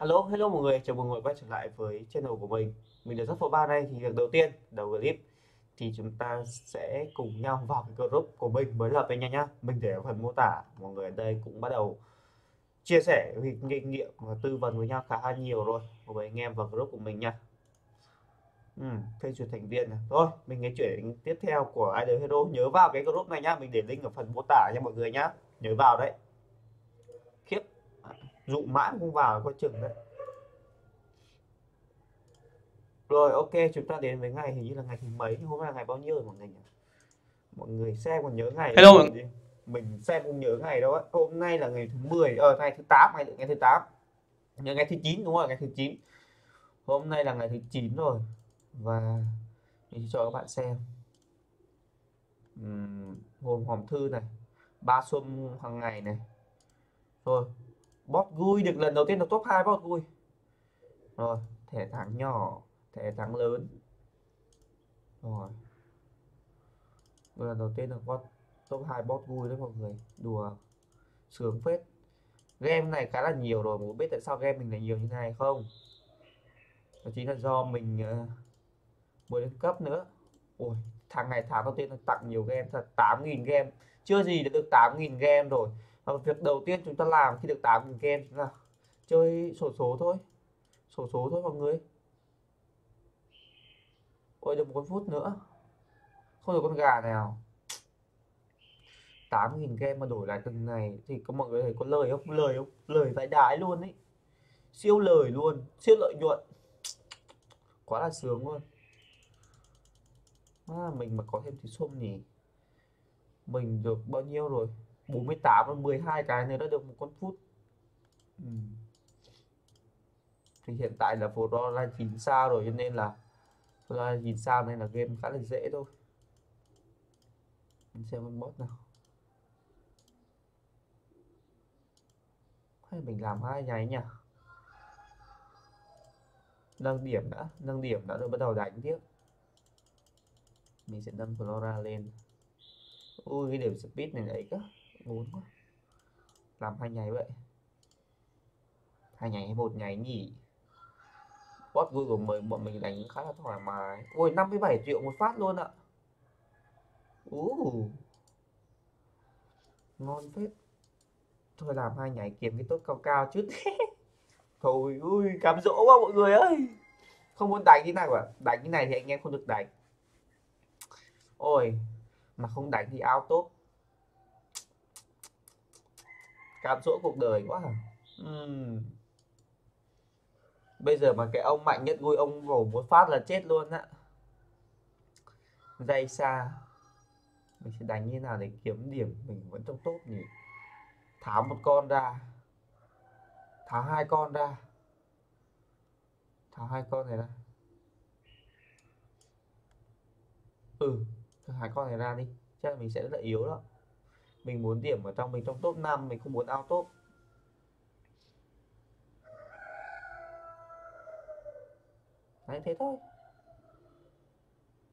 Hello mọi người, chào mừng mọi người quay trở lại với channel của mình. Mình là Jack for 3 đây. Thì việc đầu tiên, đầu clip thì chúng ta sẽ cùng nhau vào cái group của mình mới lập anh nhá. Mình để ở phần mô tả, mọi người ở đây cũng bắt đầu chia sẻ kinh nghiệm và tư vấn với nhau khá là nhiều rồi. Mọi người anh em vào group của mình nha. Phê duyệt thành viên này. Rồi, mình cái chuyện tiếp theo của Idle Heroes, nhớ vào cái group này nhá, mình để link ở phần mô tả nha mọi người nhá. Nhớ vào đấy. Khiếp. Dụ mãi không vào coi chừng đấy. Rồi ok, chúng ta đến với ngày, hình như là ngày thứ mấy, hôm nay là ngày bao nhiêu rồi mọi người nhỉ? Mọi người xem còn nhớ ngày. Hello. Mình xem không nhớ ngày đâu ấy. Hôm nay là ngày thứ 10, ngày thứ 8, ngày thứ 8. Ngày thứ 9 đúng rồi, ngày thứ 9. Hôm nay là ngày thứ 9 rồi. Và mình cho các bạn xem. Hồn hòm thư này, ba xuân hàng ngày này. Rồi bot vui được lần đầu tiên là top 2 bot vui. Rồi, thẻ thắng nhỏ, thẻ thắng lớn. Rồi. Lần đầu tiên là top 2 bot vui đấy mọi người, đùa sướng phết. Game này khá là nhiều rồi, muốn biết tại sao game mình lại nhiều như này không? Đó chính là do mình mới lên cấp nữa. Ôi, thằng này tháng đầu tiên nó tặng nhiều game thật, 8.000 game. Chưa gì đã được 8.000 game rồi. Việc đầu tiên chúng ta làm khi được 8.000 game là chơi sổ số thôi. Sổ số thôi mọi người. Ôi được 1 phút nữa. Không được con gà nào. 8.000 game mà đổi lại từng này thì có mọi người thấy có lời không? Lời không? Lời vãi đái luôn ấy. Siêu lời luôn, siêu lợi nhuận. Quá là sướng luôn. Mình mà có thêm tí xôm nhỉ. Mình được bao nhiêu rồi? 48 và 12 cái này đã được một con phút. Thì hiện tại là vô đo là 9 sao rồi, cho nên là 9 sao nên là game khá là dễ thôi. Mình xem con bot nào. Hay mình làm 2 nháy nhỉ. Nâng điểm đã rồi bắt đầu đánh tiếp. Mình sẽ nâng Flora lên. Ui cái điểm speed này ấy cơ, 4 quá. Làm 2 nháy vậy. 2 nháy hay 1 nháy nhỉ. Bot vui của bọn mình đánh khá là thoải mái. Ui 57 triệu một phát luôn ạ. Ngon phết. Thôi làm 2 nháy kiếm cái tốt cao cao chút. Thôi ui cám dỗ quá mọi người ơi. Không muốn đánh thế này cả. Đánh như này thì anh em không được đánh. Ôi mà không đánh thì out top. Cám dỗ cuộc đời quá à. Bây giờ mà cái ông mạnh nhất vui ông vổ một phát là chết luôn á. Dây xa. Mình sẽ đánh như nào để kiếm điểm. Mình vẫn trong top nhỉ. Tháo một con ra. Tháo 2 con ra. Tháo 2 con này ra. Tháo 2 con này ra đi. Chắc là mình sẽ rất là yếu đó. Mình muốn điểm ở trong, mình trong top 5. Mình không muốn out top. Đấy thế thôi.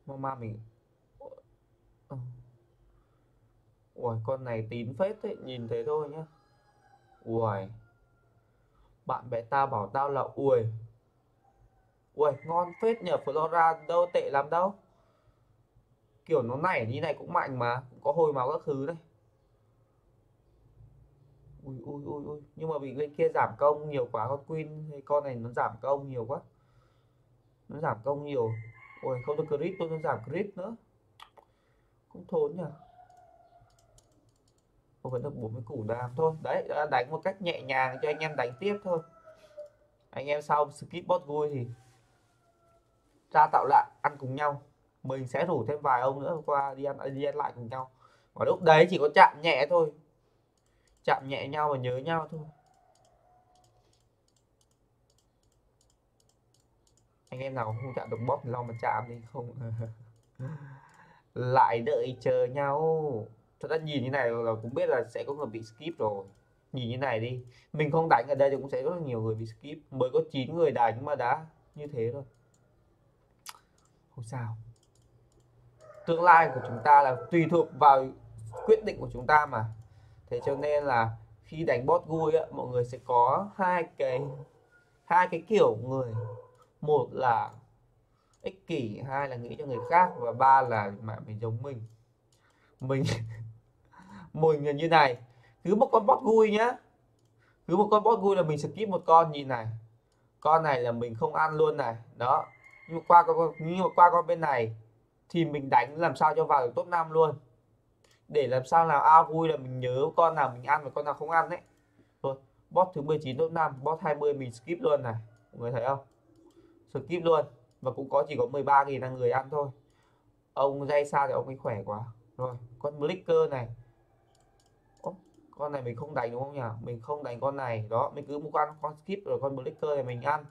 Mama mình. Ui con này tín phết đấy. Nhìn thế thôi nhá. Ui. Bạn bè tao bảo tao là ui. Ui ngon phết nhờ. Flora đâu tệ lắm đâu. Kiểu nó nảy như này cũng mạnh mà. Cũng có hồi máu các thứ đấy. Ui. Nhưng mà bị bên kia giảm công nhiều quá. Con Queen hay con này nó giảm công nhiều quá. Nó giảm công nhiều. Ôi không được crit tôi, nó giảm crit nữa. Cũng thốn nhỉ. Không phải được 40 củ đam thôi. Đấy đánh một cách nhẹ nhàng cho anh em đánh tiếp thôi. Anh em sau skip bot vui thì ra tạo lại ăn cùng nhau. Mình sẽ rủ thêm vài ông nữa qua đi ăn lại cùng nhau. Và lúc đấy chỉ có chạm nhẹ thôi. Chạm nhẹ nhau và nhớ nhau thôi. Anh em nào không chạm được bot thì lo mà chạm đi không. Lại đợi chờ nhau. Thật ra nhìn như này là cũng biết là sẽ có người bị skip rồi. Nhìn như này đi. Mình không đánh ở đây thì cũng sẽ có rất nhiều người bị skip. Mới có 9 người đánh mà đã như thế rồi. Không sao. Tương lai của chúng ta là tùy thuộc vào quyết định của chúng ta mà. Thế cho nên là khi đánh bot vui á, mọi người sẽ có hai cái hai cái kiểu người, một là ích kỷ, hai là nghĩ cho người khác, và ba là mà mình giống mình là như này. Cứ một con bot vui nhá, cứ một con bot vui là mình skip một con, nhìn này, con này là mình không ăn luôn này đó. Nhưng mà qua con bên này thì mình đánh làm sao cho vào được top 5 luôn, để làm sao nào ao vui là mình nhớ con nào mình ăn và con nào không ăn đấy. Thôi bot thứ 19 top 5, bot 20 mình skip luôn này, mọi người thấy không, skip luôn. Và cũng chỉ có 13.000 là người ăn thôi. Ông dây xa thì ông ấy khỏe quá rồi. Con Blicker này, con này mình không đánh đúng không nhỉ, mình không đánh con này đó, mình cứ một con skip rồi con Blicker này mình ăn.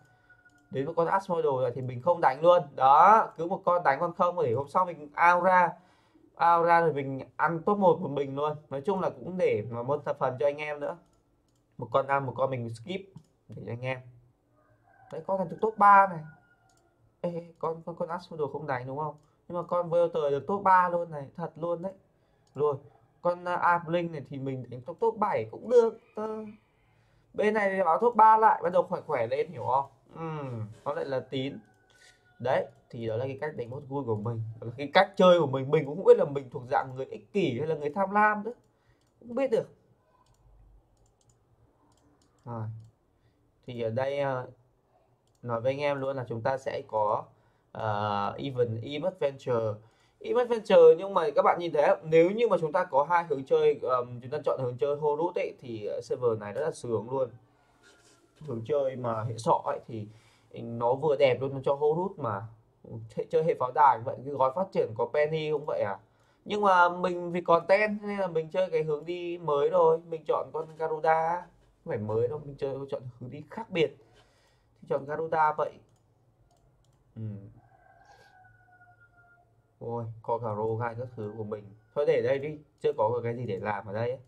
Đến với con Asmodee rồi thì mình không đánh luôn đó, cứ một con đánh con không để hôm sau mình out ra rồi mình ăn top 1 một mình luôn. Nói chung là cũng để mà một phần cho anh em nữa, một con ăn một con mình skip để cho anh em đấy. Con này từ top 3 này. Ê, con Asmodee không đánh đúng không, nhưng mà con Welter được top 3 luôn này, thật luôn đấy. Rồi con Ablink này thì mình đánh top 7 cũng được. Bên này thì báo top 3 lại, bắt đầu khỏe lên, hiểu không? Nó lại là tín. Đấy, thì đó là cái cách đánh bot vui của mình, đó là cái cách chơi của mình. Mình cũng không biết là mình thuộc dạng người ích kỷ hay là người tham lam nữa, cũng biết được. Rồi. Thì ở đây nói với anh em luôn là chúng ta sẽ có Event Venture. Nhưng mà các bạn nhìn thấy không? Nếu như mà chúng ta có hai hướng chơi, chúng ta chọn hướng chơi Horus ấy, thì server này rất là sướng luôn. Hướng chơi mà hệ sọ ấy thì nó vừa đẹp luôn, nó cho Horus mà chơi hệ pháo đài vậy, cái gói phát triển có Penny cũng vậy à. Nhưng mà mình vì content nên là mình chơi cái hướng đi mới rồi, mình chọn con Garuda. Không phải mới đâu, mình chọn hướng đi khác biệt, thì chọn Garuda vậy. Ôi, có cả Rogai các thứ của mình. Thôi để đây đi, chưa có cái gì để làm ở đây ấy.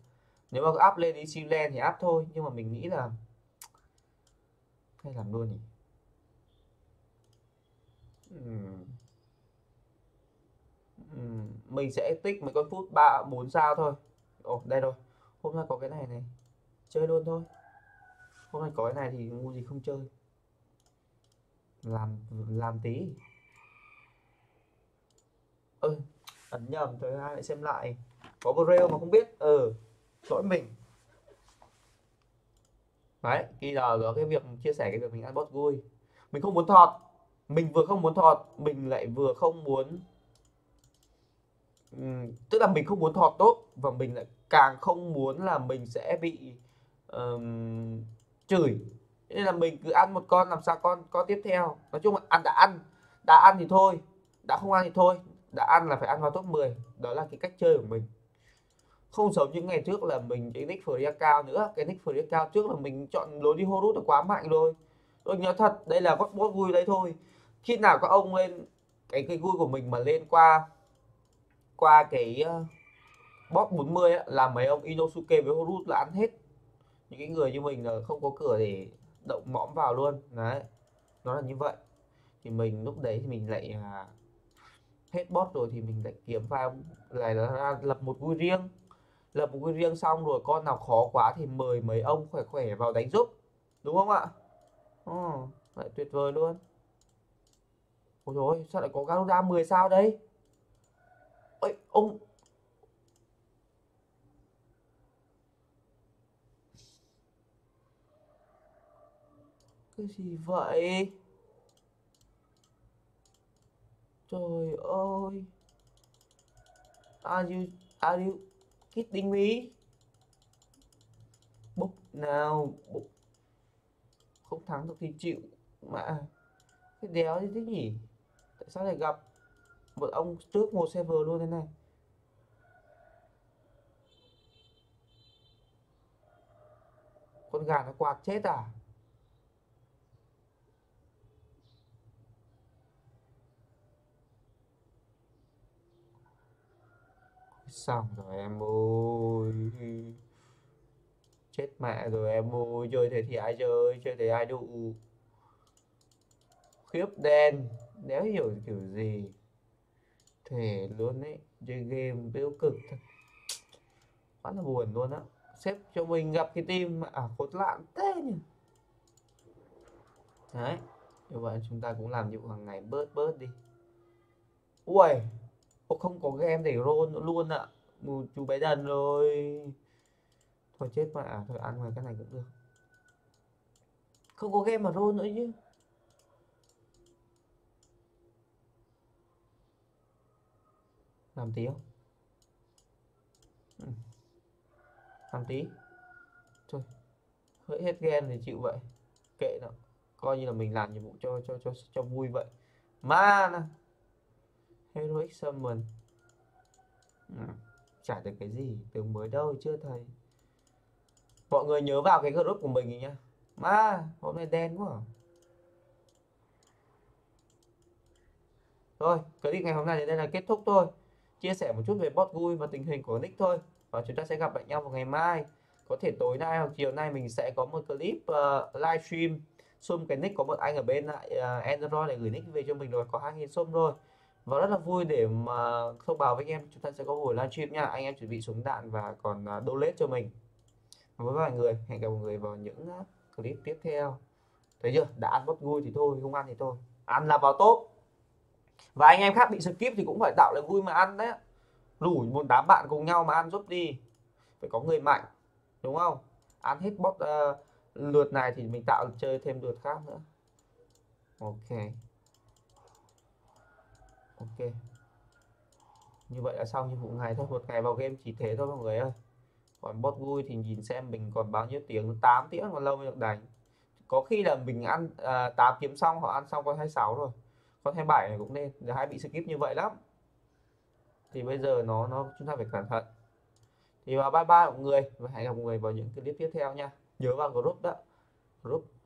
Nếu mà up lên đi Sealand thì up thôi. Nhưng mà mình nghĩ là hay làm luôn nhỉ. Mình sẽ tích mấy con phút 3-4 sao thôi. Ồ, đây rồi. Hôm nay có cái này này, chơi luôn thôi. Hôm nay có cái này thì ngu gì không chơi. Làm tí. Ấn nhầm, thời gian lại xem lại. Có Braille mà không biết, lỗi mình. Đấy, khi là có cái việc chia sẻ cái việc mình ăn bot vui. Mình không muốn thọt, mình vừa không muốn thọt, mình lại vừa không muốn tức là mình không muốn thọt tốt, và mình lại càng không muốn là mình sẽ bị chửi. Nên là mình cứ ăn một con làm sao con tiếp theo. Nói chung là đã ăn thì thôi, đã không ăn thì thôi. Đã ăn là phải ăn vào top 10. Đó là cái cách chơi của mình. Không giống những ngày trước là mình cái nick Freya cao nữa. Cái nick Freya cao trước là mình chọn lối đi Horus nó quá mạnh rồi. Tôi nhớ thật, đây là bot vui đấy thôi. Khi nào các ông lên cái vui của mình mà lên qua cái bot 40 ấy, là mấy ông Inosuke với Horus là ăn hết. Những cái người như mình là không có cửa để động mõm vào luôn. Đấy, nó là như vậy. Thì mình lúc đấy thì mình lại hết bot rồi thì mình lại kiếm vào lại là lập một vui riêng, xong rồi con nào khó quá thì mời mấy ông khỏe vào đánh giúp, đúng không ạ? Lại tuyệt vời luôn. Ôi rồi sao lại có Garuda 10 sao đấy? Ôi ông cái gì vậy? Trời ơi, are you kidding me? Bốc nào, bốc. Không thắng được thì chịu mà. Cái đéo gì thế nhỉ? Tại sao lại gặp một ông trước một server luôn thế này? Con gà nó quạt chết à? Xong rồi em ơi, chết mẹ rồi em ơi. Chơi thế thì ai chơi, chơi thế ai đủ. Khiếp đen, đéo hiểu kiểu gì. Thể luôn ấy, chơi game béo cực thật. Quá là buồn luôn á. Xếp cho mình gặp cái team mà khốn nạn thế nhỉ. Đấy, như vậy chúng ta cũng làm nhiệm vụ hàng ngày bớt đi. Ui, không có game để roll nữa luôn ạ. Chú bé đần rồi. Thôi chết mẹ, thôi ăn ngoài cái này cũng được. Không có game mà roll nữa chứ. Làm tí không? Làm tí. Thôi, hơi hết game thì chịu vậy. Kệ nó, coi như là mình làm nhiệm vụ cho vui vậy. Mà nè. Heroic Summon. Chả được cái gì tưởng mới đâu chưa thầy. Mọi người nhớ vào cái group của mình nhá. Mà hôm nay đen quá à? Rồi, clip ngày hôm nay đến đây là kết thúc thôi. Chia sẻ một chút về bot vui và tình hình của nick thôi. Và chúng ta sẽ gặp lại nhau vào ngày mai. Có thể tối nay hoặc chiều nay mình sẽ có một clip livestream xung cái nick. Có một anh ở bên lại Android để gửi nick về cho mình rồi. Có 2.000 xung rồi. Và rất là vui để mà thông báo với anh em chúng ta sẽ có buổi livestream nha. Anh em chuẩn bị súng đạn và còn donate cho mình. Với mọi người, hẹn gặp mọi người vào những clip tiếp theo. Thấy chưa? Đã ăn bot vui thì thôi, không ăn thì thôi. Ăn là vào top. Và anh em khác bị skip thì cũng phải tạo lại vui mà ăn đấy. Rủ một đám bạn cùng nhau mà ăn giúp đi. Phải có người mạnh, đúng không? Ăn hết bot lượt này thì mình tạo chơi thêm lượt khác nữa. Ok. Như vậy là xong nhiệm vụ ngày thôi. Một ngày vào game chỉ thế thôi mọi người ơi. Còn bot vui thì nhìn xem mình còn bao nhiêu tiếng. 8 tiếng còn lâu mới được đánh. Có khi là mình ăn 8 kiếm xong, họ ăn xong con 26 rồi. Con 27 này cũng nên, giờ hay bị skip như vậy lắm. Thì bây giờ nó chúng ta phải cẩn thận. Thì vào bye bye mọi người. Và hẹn gặp mọi người vào những clip tiếp theo nha. Nhớ vào group đó. Group